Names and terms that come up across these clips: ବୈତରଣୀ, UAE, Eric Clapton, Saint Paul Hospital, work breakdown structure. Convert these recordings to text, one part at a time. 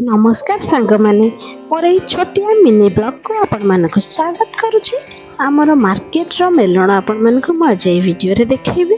नमस्कार सांग माने मोर ये छोटिया मिनी ब्लॉग को आपण मान को स्वागत करुचे। आमर मार्केट रो मेलण आपण मान को आज ए वीडियो रे देखैबे।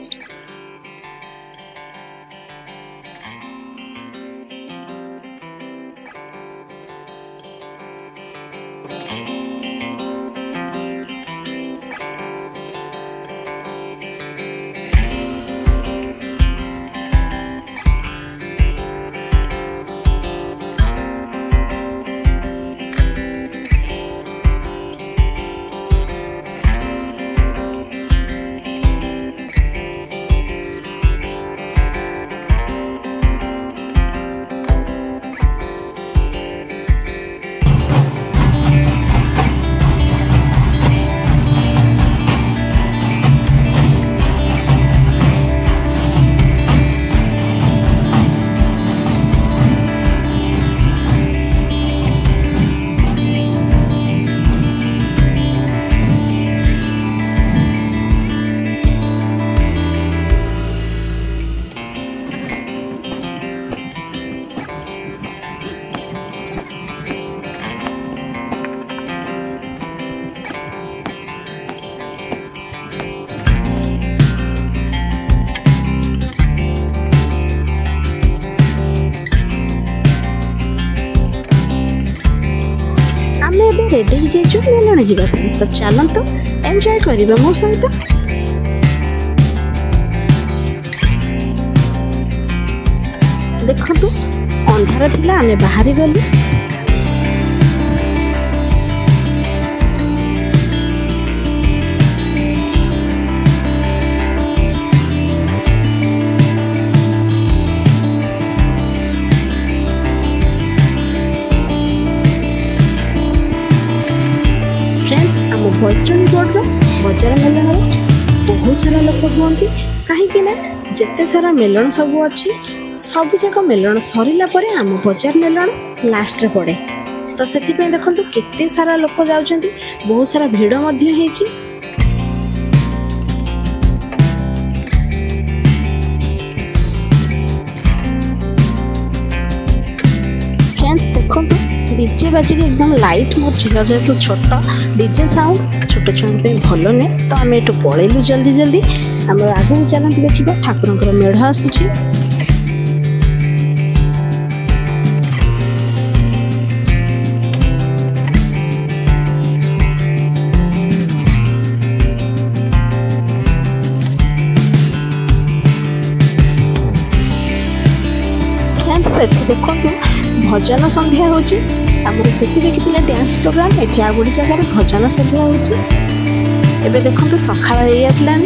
रेडी जेजु मेलण जीवा तो चलत एंजॉय करिबा मो सहित। देखु अंधार थिला आमे बाहरी गलु। फ्रेंड्स आम बैतरणी रोड बजार मेलन बहुत सारा लोक हमें कहीं जिते सारा मेलन सब अच्छी सबूक मेलन सरला आम बजार मेलन लास्ट पड़े तो से देखो केते सारा लोक जा बहुत सारा भीड़ है। फ्रेंड्स देखो डीजे बाजिक एकदम लाइट मोर झील जेहतु छोट डीजे साउंड छोट छुआ भल ने तो आम यू पलैलु जल्दी जल्दी आम आगे चलते देखा ठाकुर मेढ़ आसूची। देखो भजन संध्या होची आमर से देखिए डांस प्रोग्राम ये आ गोटे जगार भजन संध्या होची। देखो सखा हो आसला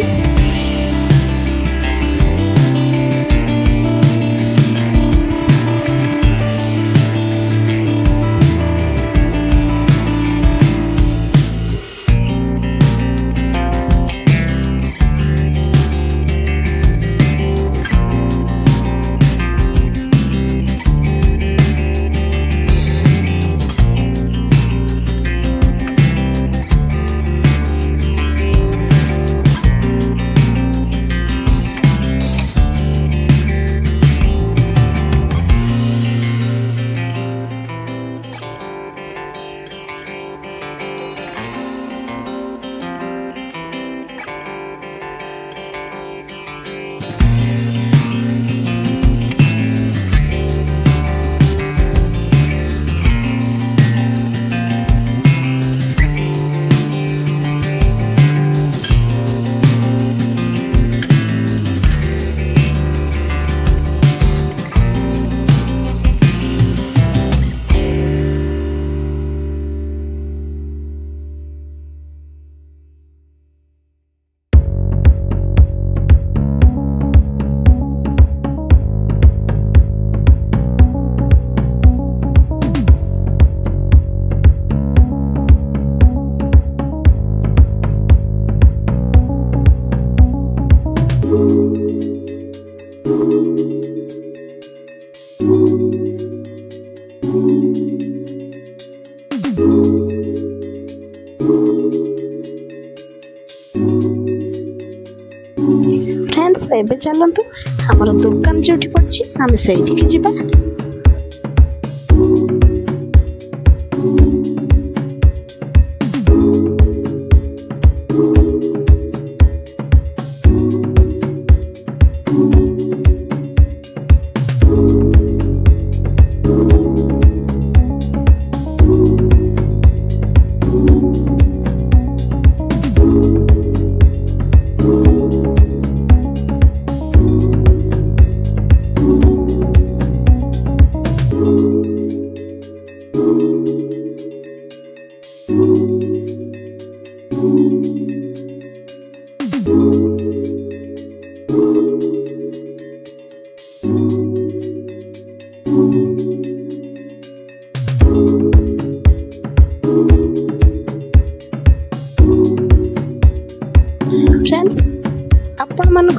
फ्रेंड्स एबे चलतु आमर दुकान जो पड़ी आम से जावा।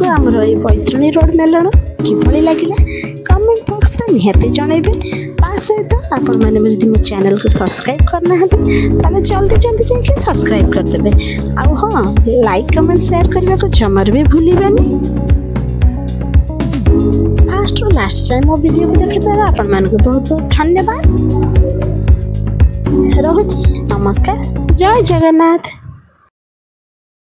आमर ये बैतरणी रोड मेलन किभली लगे कमेंट बॉक्स में निहाती जनइबे। सहित आपण मैंने जो मो चैनल को सब्सक्राइब करना ताले जल्दी जल्दी जाके सब्सक्राइब करदे। आउ हाँ लाइक कमेंट शेयर करने को जमार भी भूलानी। फास्ट और लास्ट टाइम मो वीडियो को देखिबार आपण मानक बहुत बहुत धन्यवाद। रहुछि नमस्कार। जय जगन्नाथ।